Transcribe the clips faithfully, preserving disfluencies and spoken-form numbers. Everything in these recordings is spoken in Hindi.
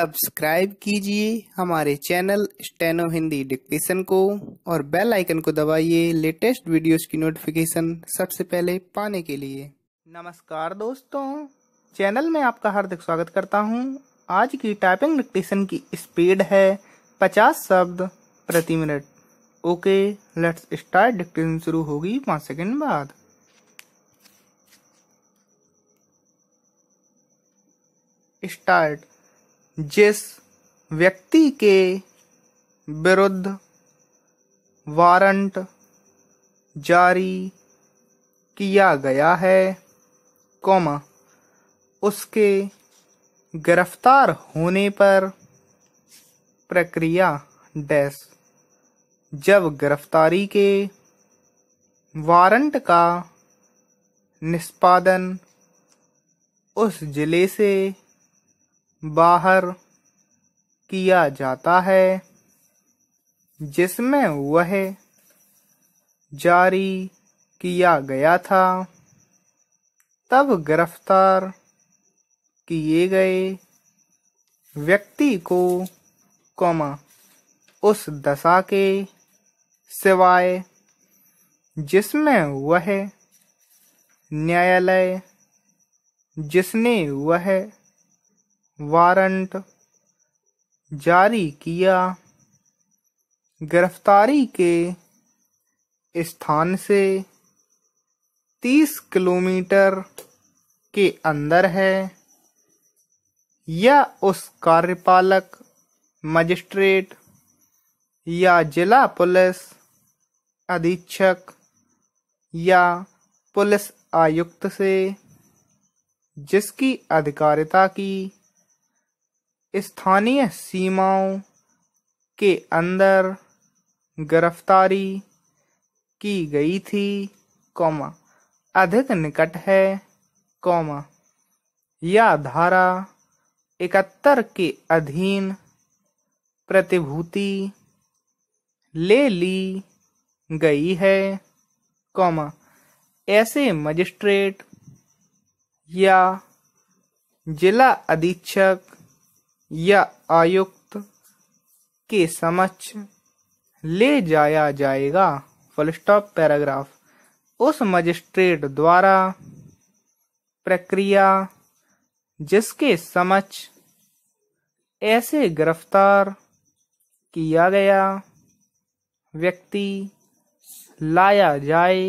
सब्सक्राइब कीजिए हमारे चैनल स्टेनो हिंदी डिक्टेशन को और बेल आइकन को दबाइए लेटेस्ट वीडियोस की नोटिफिकेशन सबसे पहले पाने के लिए। नमस्कार दोस्तों, चैनल में आपका हार्दिक स्वागत करता हूं। आज की टाइपिंग डिक्टेशन की स्पीड है पचास शब्द प्रति minute. Okay, let's start. Dictation शुरू होगी पाँच सेकेंड बाद। स्टार्ट। जिस व्यक्ति के विरुद्ध वारंट जारी किया गया है, कॉमा, उसके गिरफ्तार होने पर प्रक्रिया डैश, जब गिरफ्तारी के वारंट का निष्पादन उस जिले से बाहर किया जाता है जिसमें वह जारी किया गया था, तब गिरफ्तार किए गए व्यक्ति को, कॉमा, उस दशा के सिवाय जिसमें वह न्यायालय जिसने वह वारंट जारी किया गिरफ्तारी के स्थान से तीस किलोमीटर के अंदर है, या उस कार्यपालक मजिस्ट्रेट या जिला पुलिस अधीक्षक या पुलिस आयुक्त से जिसकी अधिकारिता की स्थानीय सीमाओं के अंदर गिरफ्तारी की गई थी, कॉमा, अधिक निकट है, कॉमा, या धारा इकहत्तर के अधीन प्रतिभूति ले ली गई है, कॉमा, ऐसे मजिस्ट्रेट या जिला अधीक्षक या आयुक्त के समक्ष ले जाया जाएगा। Full stop. पैराग्राफ। उस मजिस्ट्रेट द्वारा प्रक्रिया जिसके समक्ष ऐसे गिरफ्तार किया गया व्यक्ति लाया जाए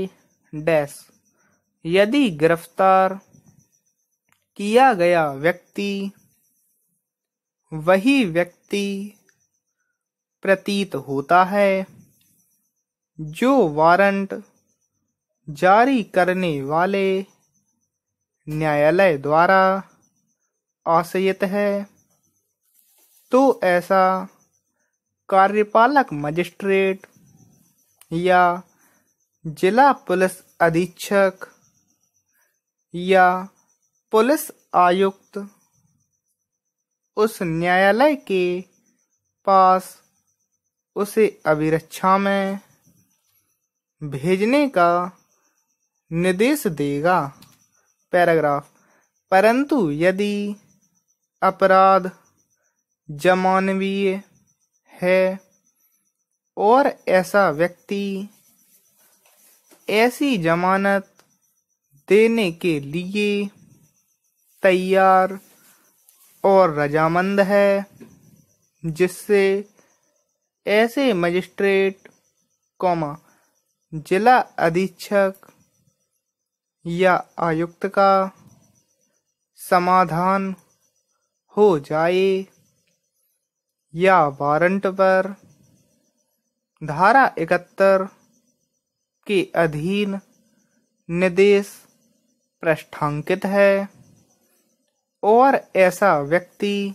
डैश, यदि गिरफ्तार किया गया व्यक्ति वही व्यक्ति प्रतीत होता है जो वारंट जारी करने वाले न्यायालय द्वारा आश्रित है, तो ऐसा कार्यपालक मजिस्ट्रेट या जिला पुलिस अधीक्षक या पुलिस आयुक्त उस न्यायालय के पास उसे अभिरक्षा में भेजने का निर्देश देगा। पैराग्राफ। परंतु यदि अपराध जमानवीय है और ऐसा व्यक्ति ऐसी जमानत देने के लिए तैयार और रजामंद है जिससे ऐसे मजिस्ट्रेट, कॉमा, जिला अधीक्षक या आयुक्त का समाधान हो जाए, या वारंट पर धारा इकहत्तर के अधीन निर्देश प्रष्ठांकित है और ऐसा व्यक्ति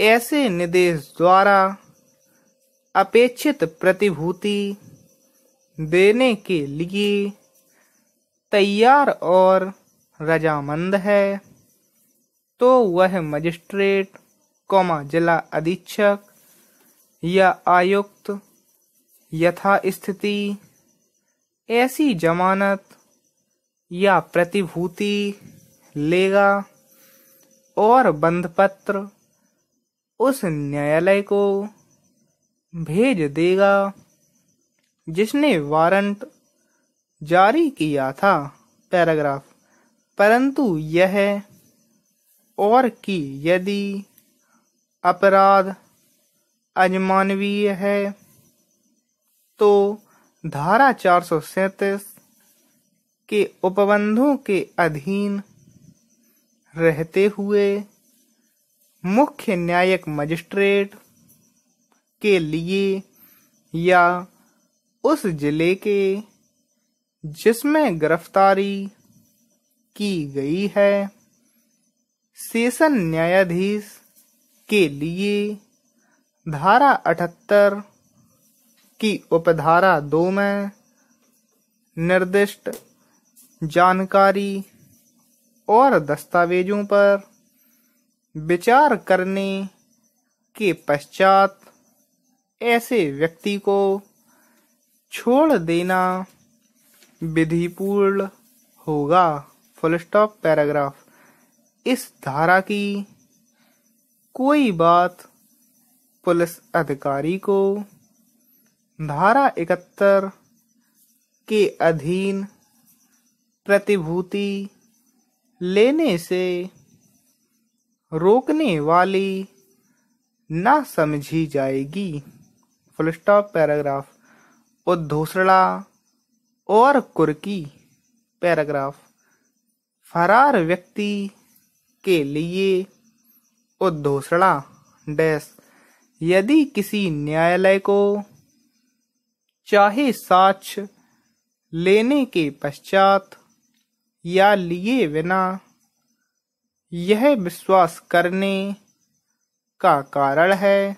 ऐसे निर्देश द्वारा अपेक्षित प्रतिभूति देने के लिए तैयार और रजामंद है, तो वह मजिस्ट्रेट, कॉमा, जिला अधीक्षक या आयुक्त यथास्थिति ऐसी जमानत या प्रतिभूति लेगा और बंधपत्र उस न्यायालय को भेज देगा जिसने वारंट जारी किया था। पैराग्राफ, परंतु यह और कि यदि अपराध अजमानवीय है तो धारा चार सौ सैंतीस के उपबंधों के अधीन रहते हुए मुख्य न्यायिक मजिस्ट्रेट के लिए या उस जिले के जिसमें गिरफ्तारी की गई है सेशन न्यायाधीश के लिए धारा अठहत्तर की उपधारा दो में निर्दिष्ट जानकारी और दस्तावेजों पर विचार करने के पश्चात ऐसे व्यक्ति को छोड़ देना विधिपूर्ण होगा। Full stop. पैराग्राफ, इस धारा की कोई बात पुलिस अधिकारी को धारा इकहत्तर के अधीन प्रतिभूति लेने से रोकने वाली ना समझी जाएगी। Full stop. पैराग्राफ, उद्धोषणा और कुर्की। पैराग्राफ, फरार व्यक्ति के लिए उद्धोषणा डैश यदि किसी न्यायालय को चाहे साक्ष्य लेने के पश्चात या लिए बिना यह विश्वास करने का कारण है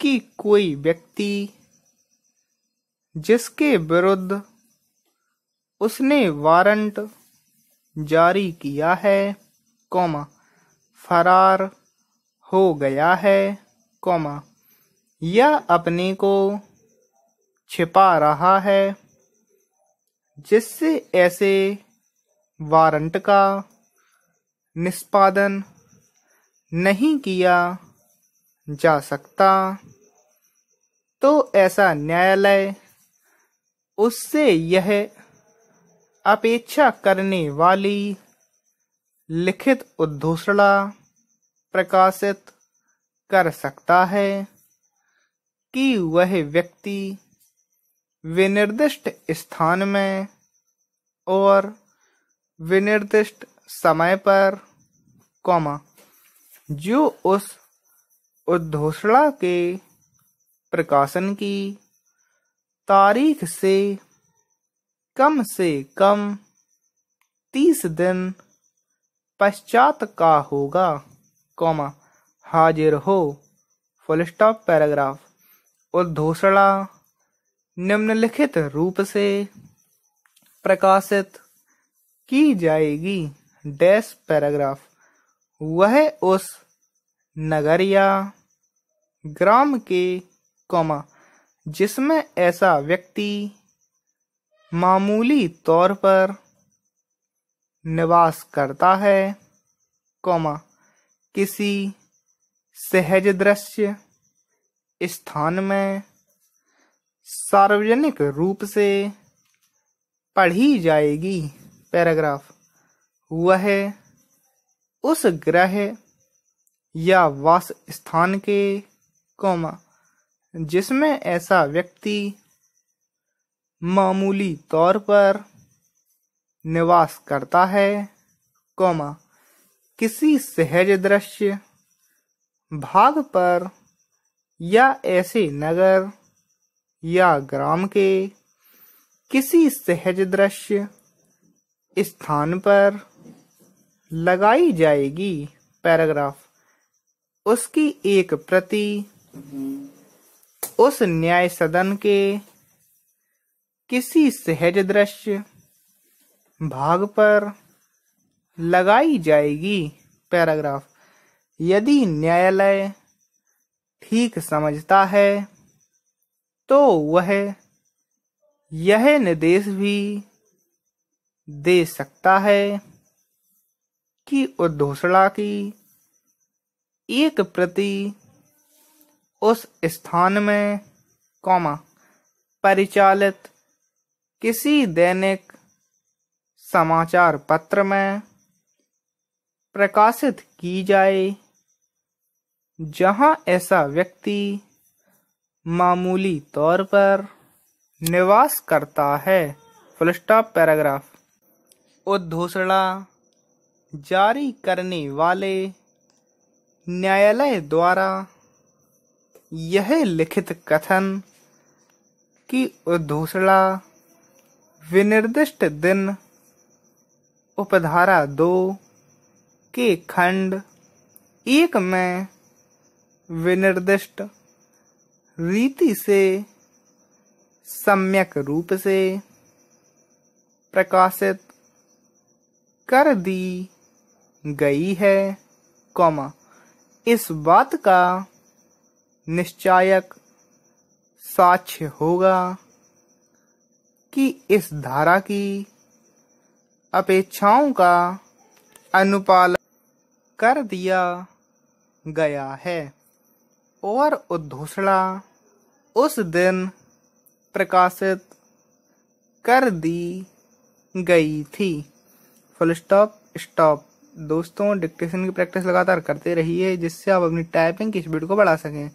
कि कोई व्यक्ति जिसके विरुद्ध उसने वारंट जारी किया है, कौमा, फरार हो गया है, कौमा, या अपने को छिपा रहा है, जिससे ऐसे वारंट का निष्पादन नहीं किया जा सकता, तो ऐसा न्यायालय उससे यह अपेक्षा करने वाली लिखित उद्धोषणा प्रकाशित कर सकता है कि वह व्यक्ति विनिर्दिष्ट स्थान में और विनिर्दिष्ट समय पर, कॉमा, जो उस उद्धोषणा के प्रकाशन की तारीख से कम से कम तीस दिन पश्चात का होगा, कॉमा, हाजिर हो। Full stop. पैराग्राफ, उद्धोषणा निम्नलिखित रूप से प्रकाशित की जाएगी डैश। पैराग्राफ, वह उस नगर या ग्राम के, कॉमा, जिसमें ऐसा व्यक्ति मामूली तौर पर निवास करता है, कॉमा, किसी सहज दृश्य स्थान में सार्वजनिक रूप से पढ़ी जाएगी। पैराग्राफ, वह उस ग्रह या वास स्थान के, कॉमा, जिसमें ऐसा व्यक्ति मामूली तौर पर निवास करता है, कॉमा, किसी सहज दृश्य भाग पर या ऐसे नगर या ग्राम के किसी सहज दृश्य स्थान पर लगाई जाएगी। पैराग्राफ, उसकी एक प्रति उस न्याय सदन के किसी सहज दृश्य भाग पर लगाई जाएगी। पैराग्राफ, यदि न्यायालय ठीक समझता है तो वह यह निर्देश भी दे सकता है की उद्धोषणा की। एक प्रति उस स्थान में कौमा परिचालित किसी दैनिक समाचार पत्र में प्रकाशित की जाए जहां ऐसा व्यक्ति मामूली तौर पर निवास करता है। Full stop paragraph. उद्धोषणा जारी करने वाले न्यायालय द्वारा यह लिखित कथन कि उद्धोषणा विनिर्दिष्ट दिन उपधारा दो के खंड एक में विनिर्दिष्ट रीति से सम्यक रूप से प्रकाशित कर दी गई है, कौमा इस बात का निश्चायक साक्ष्य होगा कि इस धारा की अपेक्षाओं का अनुपालन कर दिया गया है और उद्धोषणा उस दिन प्रकाशित कर दी गई थी। Full stop stop. दोस्तों, डिक्टेशन की प्रैक्टिस लगातार करते रहिए जिससे आप अपनी टाइपिंग की स्पीड को बढ़ा सकें।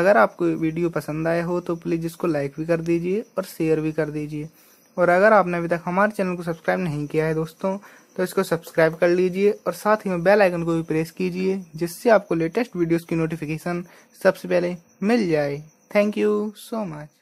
अगर आपको वीडियो पसंद आया हो तो प्लीज़ इसको लाइक भी कर दीजिए और शेयर भी कर दीजिए। और अगर आपने अभी तक हमारे चैनल को सब्सक्राइब नहीं किया है दोस्तों तो इसको सब्सक्राइब कर लीजिए और साथ ही में बेल आइकन को भी प्रेस कीजिए जिससे आपको लेटेस्ट वीडियोस की नोटिफिकेशन सबसे पहले मिल जाए। Thank you so much.